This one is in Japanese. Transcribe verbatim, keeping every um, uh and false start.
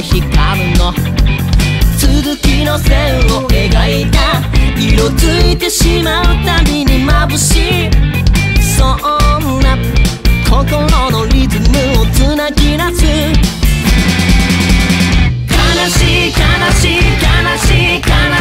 で光るの」「続きの線を描いた」「色づいてしまうたびに眩しい」「そんな心のリズムをつなぎ出す」「悲しい悲しい悲しい悲しい」